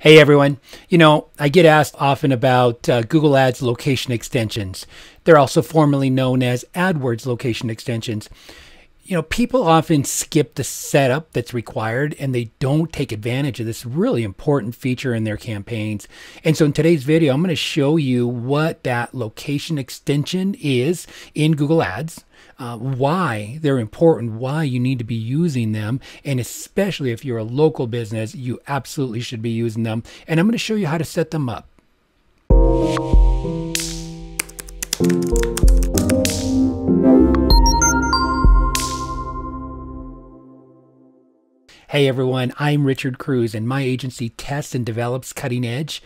Hey everyone, you know, I get asked often about Google Ads location extensions. They're also formerly known as AdWords location extensions. You know, people often skip the setup that's required and they don't take advantage of this really important feature in their campaigns. And so in today's video, I'm going to show you what that location extension is in Google Ads. Why they're important, why you need to be using them, and especially if you're a local business, you absolutely should be using them. And I'm going to show you how to set them up. Hey everyone, I'm Richard Cruz and my agency tests and develops cutting edge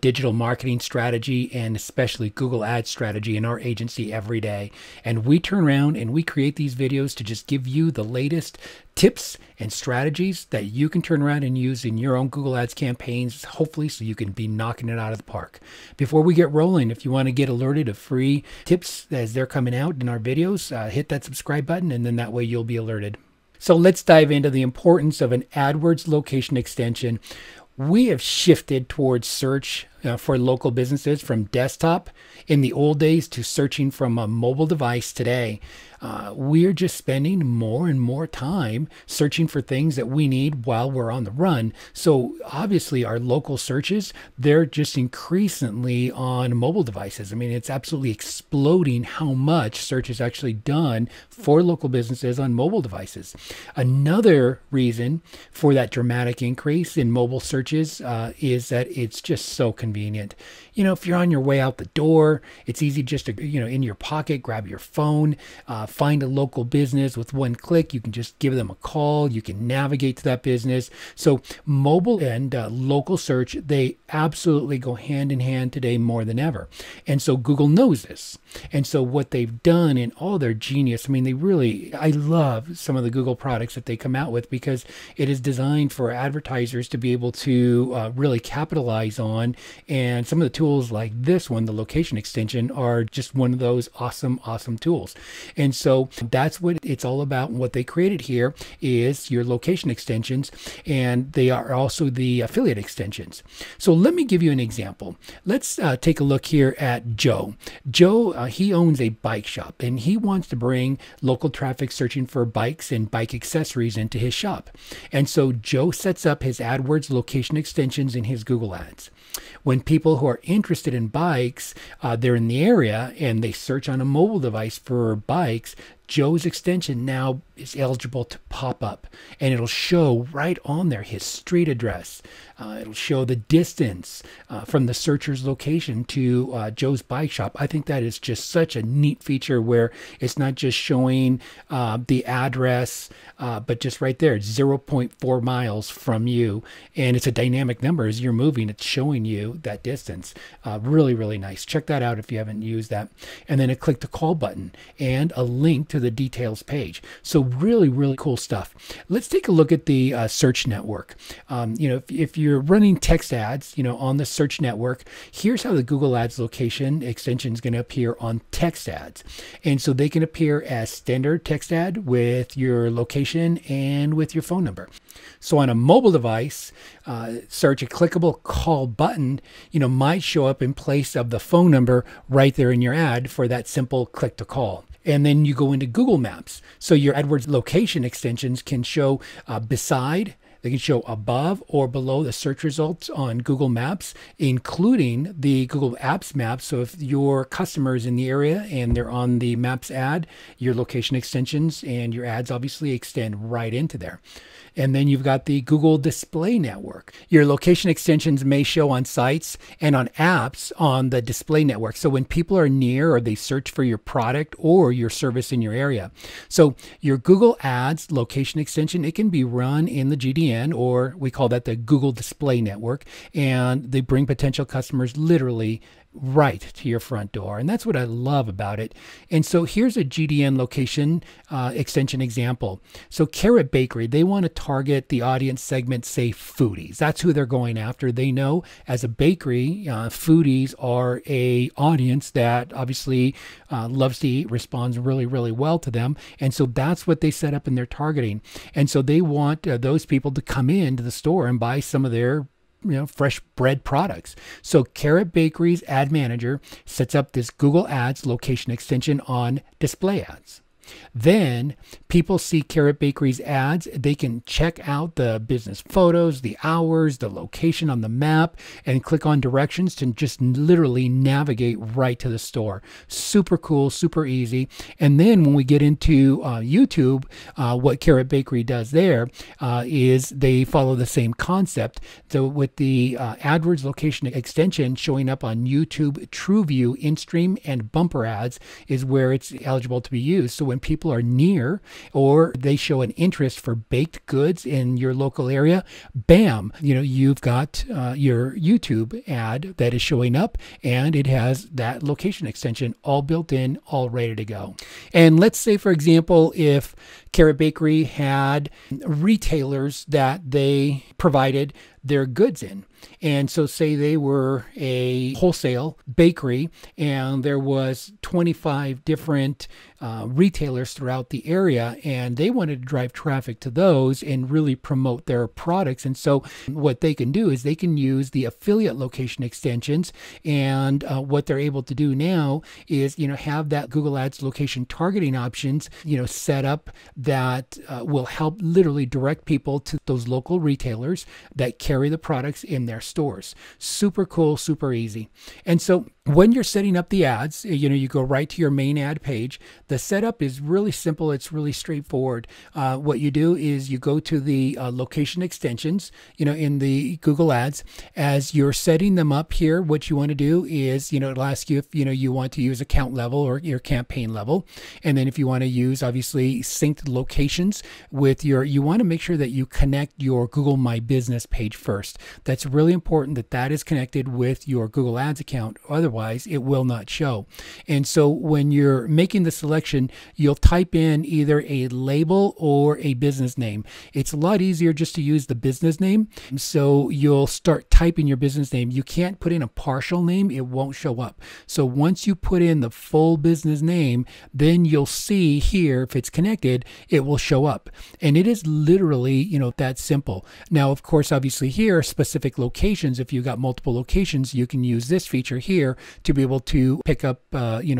digital marketing strategy and especially Google Ads strategy in our agency every day. And we turn around and we create these videos to just give you the latest tips and strategies that you can turn around and use in your own Google Ads campaigns, hopefully so you can be knocking it out of the park. Before we get rolling, if you want to get alerted of free tips as they're coming out in our videos, hit that subscribe button and then that way you'll be alerted. So let's dive into the importance of an AdWords location extension. We have shifted towards search for local businesses from desktop in the old days to searching from a mobile device today. We're just spending more and more time searching for things that we need while we're on the run. So obviously our local searches, they're just increasingly on mobile devices. I mean, it's absolutely exploding how much search is actually done for local businesses on mobile devices. Another reason for that dramatic increase in mobile search is that it's just so convenient. You know, if you're on your way out the door, it's easy just to, you know, in your pocket, grab your phone, find a local business with one click. You can just give them a call. You can navigate to that business. So mobile and local search, they absolutely go hand in hand today more than ever. And so Google knows this. And so what they've done in all their genius, I mean, they really, I love some of the Google products that they come out with because it is designed for advertisers to be able to really capitalize on. And some of the tools like this one, the location extension, are just one of those awesome tools. And so that's what it's all about. What they created here is your location extensions, and they are also the affiliate extensions. So let me give you an example. Let's take a look here at Joe. Joe, he owns a bike shop and he wants to bring local traffic searching for bikes and bike accessories into his shop. And so Joe sets up his AdWords location extensions in his Google Ads. When people who are interested in bikes, they're in the area and they search on a mobile device for bikes, Joe's extension now is eligible to pop up, and it'll show right on there his street address. It'll show the distance from the searcher's location to Joe's bike shop. I think that is just such a neat feature where it's not just showing the address, but just right there, 0.4 miles from you. And it's a dynamic number. As you're moving, it's showing you that distance. Really nice. Check that out if you haven't used that. And then a click to call button and a link to the details page. So really cool stuff. Let's take a look at the search network. You know, if you're running text ads, you know, on the search network, here's how the Google Ads location extension is going to appear on text ads. And so they can appear as standard text ad with your location and with your phone number. So on a mobile device, search, a clickable call button, you know, might show up in place of the phone number right there in your ad for that simple click to call. And then you go into Google Maps. So your AdWords location extensions can show beside, they can show above or below the search results on Google Maps, including the Google Apps map. So if your customer is in the area and they're on the Maps ad, your location extensions and your ads obviously extend right into there. And then you've got the Google Display Network. Your location extensions may show on sites and on apps on the display network. So when people are near or they search for your product or your service in your area. So your Google Ads location extension, it can be run in the GDN, or we call that the Google Display Network. And they bring potential customers literally right to your front door. And that's what I love about it. And so here's a GDN location extension example. So Carrot Bakery, they want to target the audience segment, say foodies. That's who they're going after. They know as a bakery, foodies are a audience that obviously loves to eat, responds really well to them. And so that's what they set up in their targeting. And so they want those people to come into the store and buy some of their fresh bread products. So Carrot Bakery's ad manager sets up this Google Ads location extension on display ads. Then people see Carrot Bakery's ads. They can check out the business photos, the hours, the location on the map, and click on directions to just literally navigate right to the store. Super cool, super easy. And then when we get into YouTube, what Carrot Bakery does there is they follow the same concept. So with the AdWords location extension showing up on YouTube TrueView, InStream, and bumper ads is where it's eligible to be used. So when people are near or they show an interest for baked goods in your local area, bam, you've got your YouTube ad that is showing up, and it has that location extension all built in, all ready to go. And let's say, for example, if Carrot Bakery had retailers that they provided their goods in. And so say they were a wholesale bakery and there was 25 different retailers throughout the area, and they wanted to drive traffic to those and really promote their products. And so what they can do is they can use the affiliate location extensions, and what they're able to do now is, have that Google Ads location targeting options, set up that will help literally direct people to those local retailers that carry the products in their stores. Super cool, super easy. And so when you're setting up the ads, you go right to your main ad page. The setup is really simple. It's really straightforward. What you do is you go to the location extensions, in the Google Ads. As you're setting them up here, what you want to do is, it'll ask you if, you want to use account level or your campaign level. And then if you want to use, obviously, synced locations with your, you want to make sure that you connect your Google My Business page first. That's really important that that is connected with your Google Ads account. Otherwise, it will not show. And so when you're making the selection, you'll type in either a label or a business name. It's a lot easier just to use the business name. So you'll start typing your business name. You can't put in a partial name. It won't show up. So once you put in the full business name, then you'll see here, if it's connected, it will show up. And it is literally, that simple. Now, of course, obviously here, specific locations, if you've got multiple locations, you can use this feature here to be able to pick up,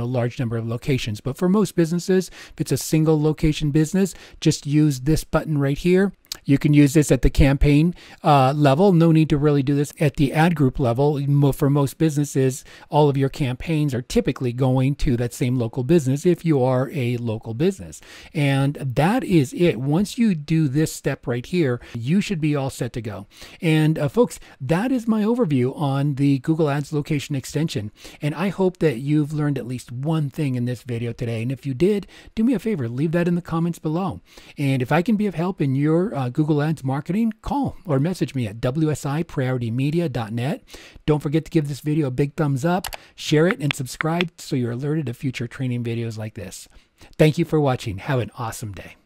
large number of locations. But for most businesses, if it's a single location business, just use this button right here. You can use this at the campaign level. No need to really do this at the ad group level. For most businesses, all of your campaigns are typically going to that same local business if you are a local business. And that is it. Once you do this step right here, you should be all set to go. And folks, that is my overview on the Google Ads location extension. And I hope that you've learned at least one thing in this video today. And if you did, do me a favor, leave that in the comments below. And if I can be of help in your Google Ads marketing, call or message me at wsiprioritymedia.net. Don't forget to give this video a big thumbs up, share it, and subscribe so you're alerted to future training videos like this. Thank you for watching. Have an awesome day.